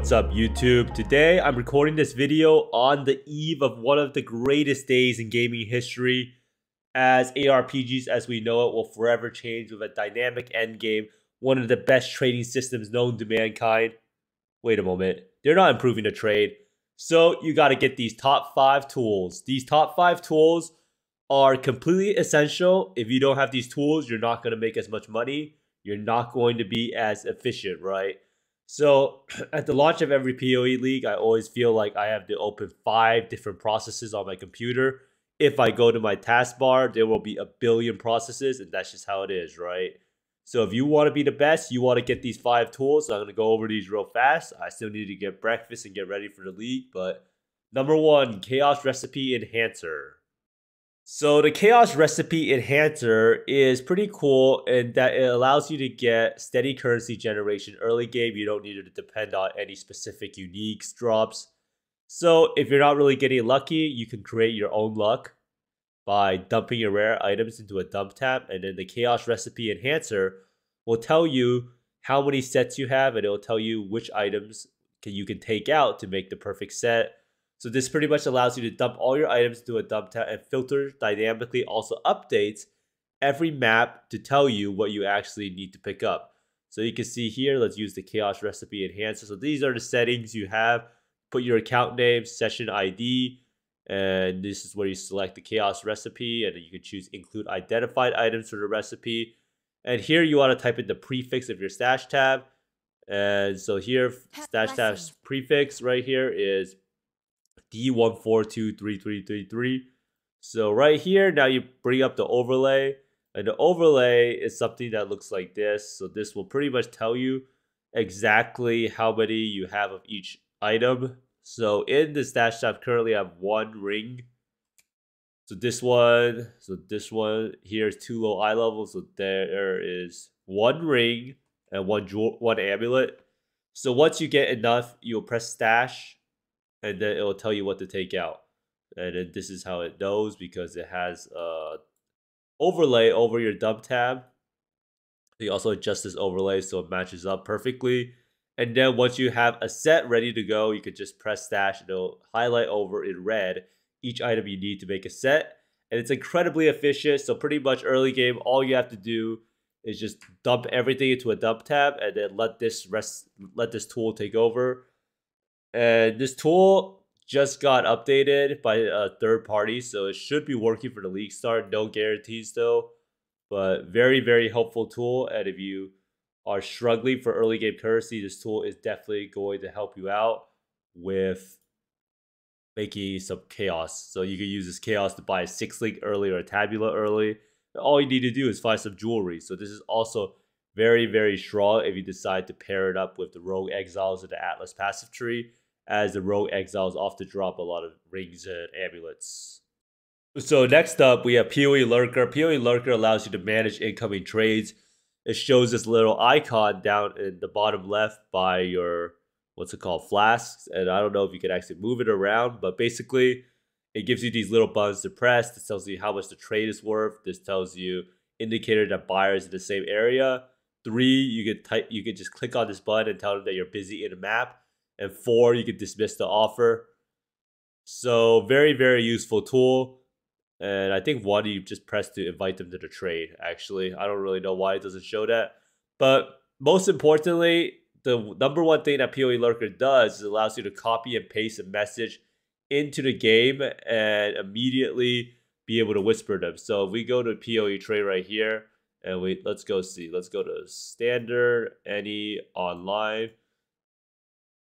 What's up, YouTube? Today I'm recording this video on the eve of one of the greatest days in gaming history, as ARPGs as we know it will forever change with a dynamic endgame, one of the best trading systems known to mankind. Wait a moment, they're not improving the trade. So you gotta get these top 5 tools. These top 5 tools are completely essential. If you don't have these tools, you're not gonna make as much money. You're not going to be as efficient, right? So at the launch of every PoE league, I always feel like I have to open 5 different processes on my computer. If I go to my taskbar, there will be a billion processes, and that's just how it is, right? So if you want to be the best, you want to get these 5 tools. So I'm going to go over these real fast. I still need to get breakfast and get ready for the league. But number 1, Chaos Recipe Enhancer. So the Chaos Recipe Enhancer is pretty cool in that it allows you to get steady currency generation early game. You don't need to depend on any specific unique drops. So if you're not really getting lucky, you can create your own luck by dumping your rare items into a dump tab, and then the Chaos Recipe Enhancer will tell you how many sets you have, and it will tell you which items you can take out to make the perfect set. So this pretty much allows you to dump all your items into a dump tab and filter dynamically, also updates every map to tell you what you actually need to pick up. So you can see here, let's use the Chaos Recipe Enhancer. So these are the settings you have. Put your account name, session ID, and this is where you select the Chaos Recipe, and then you can choose include identified items for the recipe. And here you want to type in the prefix of your stash tab. And so here, stash tab's prefix right here is D1423333. So right here, now you bring up the overlay, and the overlay is something that looks like this. So this will pretty much tell you exactly how many you have of each item. So in the stash tab, currently I have 1 ring. So this one here is 2 low eye levels. So there is 1 ring and one amulet. So once you get enough, you'll press stash, and then it will tell you what to take out. And then this is how it knows, because it has an overlay over your dump tab. You also adjust this overlay so it matches up perfectly. And then once you have a set ready to go, you could just press stash, and it'll highlight over in red each item you need to make a set. And it's incredibly efficient. So pretty much early game, all you have to do is just dump everything into a dump tab, and then let this tool take over. And this tool just got updated by a third party, so it should be working for the league start. No guarantees though, but very, very helpful tool. And if you are struggling for early game currency, this tool is definitely going to help you out with making some chaos. So you can use this chaos to buy a 6-link early or a tabula early. All you need to do is find some jewelry. So this is also very, very strong if you decide to pair it up with the Rogue Exiles or the Atlas passive tree, as the Rogue Exiles often drop a lot of rings and amulets. So next up, we have PoE Lurker. PoE Lurker allows you to manage incoming trades. It shows this little icon down in the bottom left by your, flasks. And I don't know if you can actually move it around, but basically it gives you these little buttons to press. This tells you how much the trade is worth. This tells you indicator that buyers in the same area. 3, you could just click on this button and tell them that you're busy in a map. And 4, you could dismiss the offer. So very, very useful tool. And I think 1, you just press to invite them to the trade, actually. I don't really know why it doesn't show that. But most importantly, the number 1 thing that PoE Lurker does is it allows you to copy and paste a message into the game and immediately be able to whisper them. So if we go to PoE Trade right here, and let's go to standard, any, online.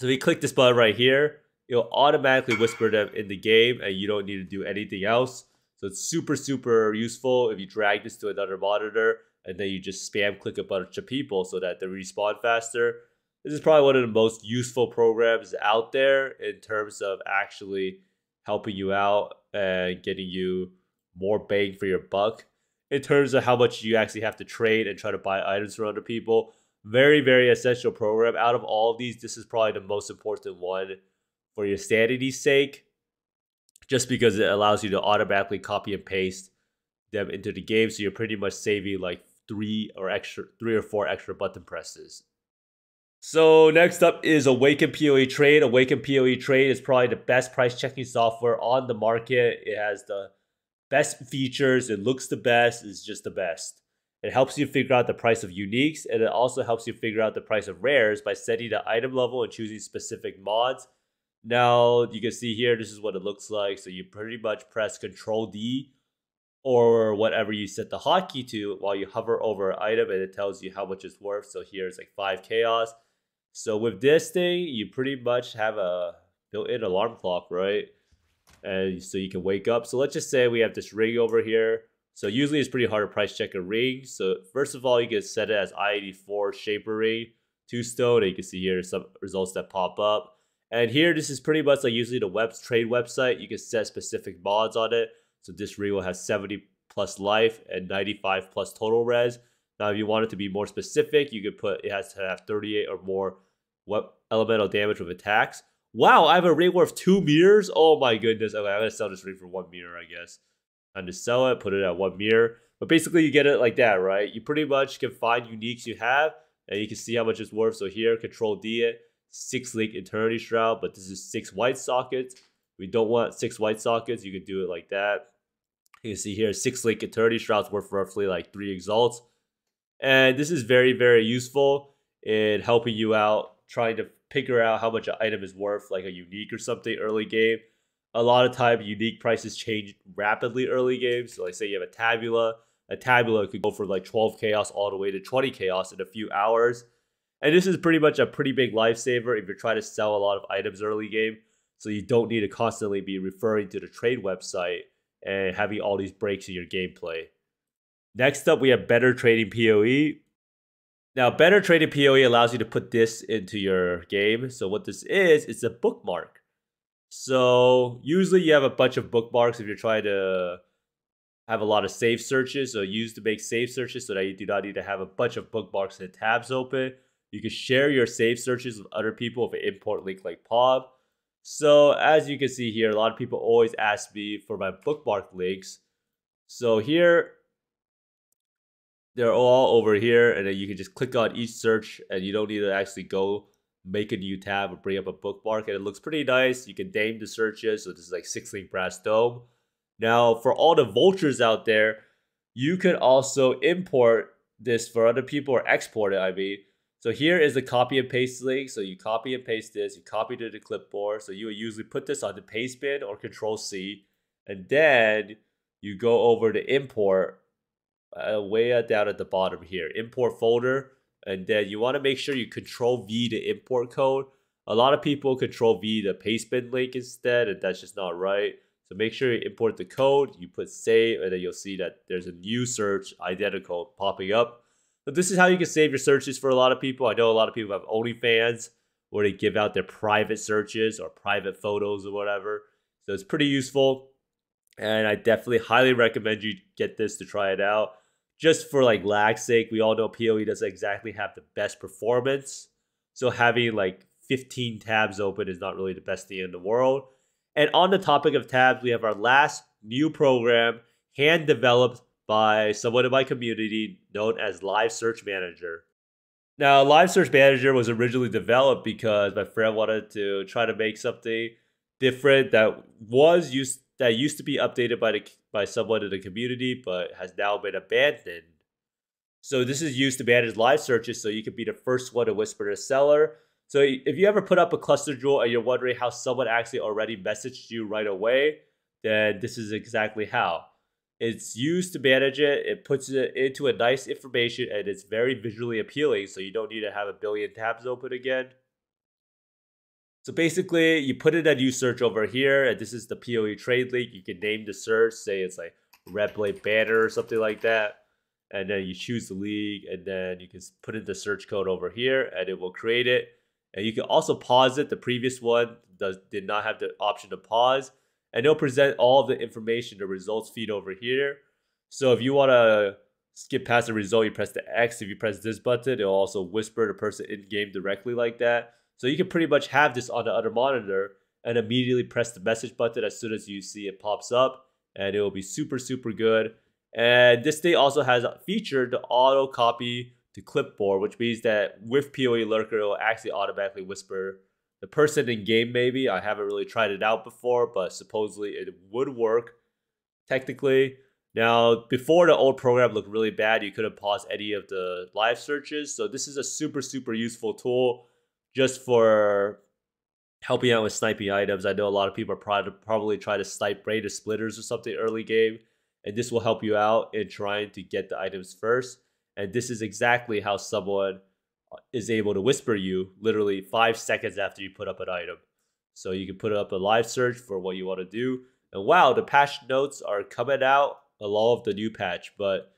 So if we click this button right here, it'll automatically whisper them in the game, and you don't need to do anything else. So it's super, super useful. If you drag this to another monitor and then you just spam click a bunch of people so that they respawn faster. This is probably one of the most useful programs out there in terms of actually helping you out and getting you more bang for your buck in terms of how much you actually have to trade and try to buy items from other people. Very, very essential program. Out of all of these, this is probably the most important one for your sanity's sake, just because it allows you to automatically copy and paste them into the game. So you're pretty much saving like 3 or 4 extra button presses. So next up is Awakened PoE Trade. Awakened PoE Trade is probably the best price checking software on the market. It has the best features. It looks the best. It's just the best. It helps you figure out the price of uniques, and it also helps you figure out the price of rares by setting the item level and choosing specific mods. Now you can see here, this is what it looks like. So you pretty much press Control D or whatever you set the hotkey to while you hover over an item, and it tells you how much it's worth. So here it's like 5 chaos. So with this thing, you pretty much have a built-in alarm clock, right? And so you can wake up. So let's just say we have this ring over here. So usually it's pretty hard to price check a ring. So first of all, you can set it as I84 shaper ring, 2 stone, and you can see here some results that pop up. And here, this is pretty much like usually the trade website. You can set specific mods on it. So this ring will have 70 plus life and 95 plus total res. Now, if you want it to be more specific, you could put it has to have 38 or more elemental damage with attacks. Wow, I have a ring worth 2 mirrors? Oh my goodness. Okay, I'm going to sell this ring for 1 mirror, I guess. I'm going to sell it, put it at 1 mirror. But basically, you get it like that, right? You pretty much can find uniques you have, and you can see how much it's worth. So here, Control D it, 6-link Eternity Shroud, but this is 6 white sockets. We don't want 6 white sockets. You could do it like that. You can see here, 6-link Eternity Shroud's worth roughly like 3 exalts. And this is very, very useful in helping you out, trying to figure out how much an item is worth, like a unique or something early game. A lot of time, unique prices change rapidly early game. So like say you have a tabula could go from like 12 chaos all the way to 20 chaos in a few hours. And this is pretty much a pretty big lifesaver if you're trying to sell a lot of items early game. So you don't need to constantly be referring to the trade website and having all these breaks in your gameplay. Next up, we have Better Trading PoE. Now, Better Trading PoE allows you to put this into your game. So what this is, it's a bookmark. So usually you have a bunch of bookmarks if you're trying to have a lot of save searches. So use to make save searches so that you do not need to have a bunch of bookmarks and tabs open. You can share your save searches with other people with an import link like POB. So as you can see here, a lot of people always ask me for my bookmark links. So here, they're all over here, and then you can just click on each search, and you don't need to actually go make a new tab or bring up a bookmark, and it looks pretty nice. You can name the searches, so this is like 6-link brass dome. Now, for all the vultures out there, you could also import this for other people or export it, I mean. So here is the copy and paste link. So you copy and paste this, you copy to the clipboard. So you would usually put this on the paste bin or Control-C, and then you go over to import. Way down at the bottom here, import folder, and then you want to make sure you Control-V the import code. A lot of people Control-V the paste bin link instead, and that's just not right. So make sure you import the code, you put save, and then you'll see that there's a new search identical popping up. But this is how you can save your searches for a lot of people. I know a lot of people have OnlyFans where they give out their private searches or private photos or whatever. So it's pretty useful, and I definitely highly recommend you get this to try it out. Just for like lag's sake, we all know PoE doesn't exactly have the best performance. So having like 15 tabs open is not really the best thing in the world. And on the topic of tabs, we have our last new program, hand developed by someone in my community known as Live Search Manager. Now, Live Search Manager was originally developed because my friend wanted to try to make something different that was used used to be updated by someone in the community, but has now been abandoned. So this is used to manage live searches, so you can be the first one to whisper to a seller. So if you ever put up a cluster jewel and you're wondering how someone actually already messaged you right away, then this is exactly how. It's used to manage it. It puts it into a nice information, and it's very visually appealing, so you don't need to have a billion tabs open again. So basically, you put in a new search over here, and this is the PoE trade link. You can name the search, say it's like Red Blade Banner or something like that. And then you choose the league, and then you can put in the search code over here, and it will create it. And you can also pause it. The previous one did not have the option to pause. And it'll present all of the information, the results feed over here. So if you want to skip past the result, you press the X. If you press this button, it'll also whisper the person in-game directly like that. So you can pretty much have this on the other monitor and immediately press the message button as soon as you see it pops up, and it will be super, super good. And this thing also has a feature to auto copy to clipboard, which means that with PoE Lurker, it'll actually automatically whisper the person in game. Maybe I haven't really tried it out before, but supposedly it would work technically. Now, before the old program looked really bad, you couldn't pause any of the live searches. So this is a super useful tool just for helping out with sniping items. I know a lot of people are probably trying to snipe raid or splitters or something early game, and this will help you out in trying to get the items first. And this is exactly how someone is able to whisper you literally 5 seconds after you put up an item. So you can put up a live search for what you want to do. And wow, the patch notes are coming out along with the new patch. But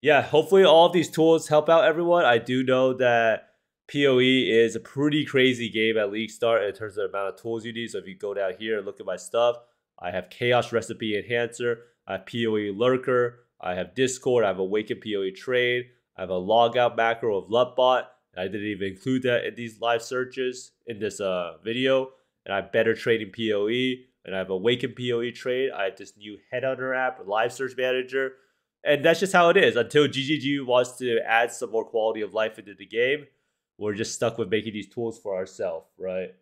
yeah, hopefully all of these tools help out everyone. I do know that PoE is a pretty crazy game at League Start in terms of the amount of tools you need. So if you go down here and look at my stuff, I have Chaos Recipe Enhancer, I have PoE Lurker, I have Discord, I have Awakened PoE Trade, I have a logout macro of LUTBot. I didn't even include that in these live searches in this video. And I have Better Trading PoE, and I have Awakened PoE Trade. I have this new Headhunter app, Live Search Manager. And that's just how it is. Until GGG wants to add some more quality of life into the game, we're just stuck with making these tools for ourselves, right?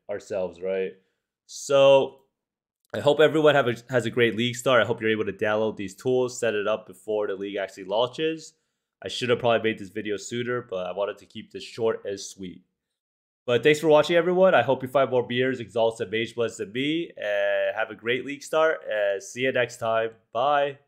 So I hope everyone has a great League Start. I hope you're able to download these tools, set it up before the league actually launches. I should have probably made this video sooner, but I wanted to keep this short and sweet. But thanks for watching, everyone. I hope you find more beers, exalts, and mage blends than me. And have a great League Start. And see you next time. Bye.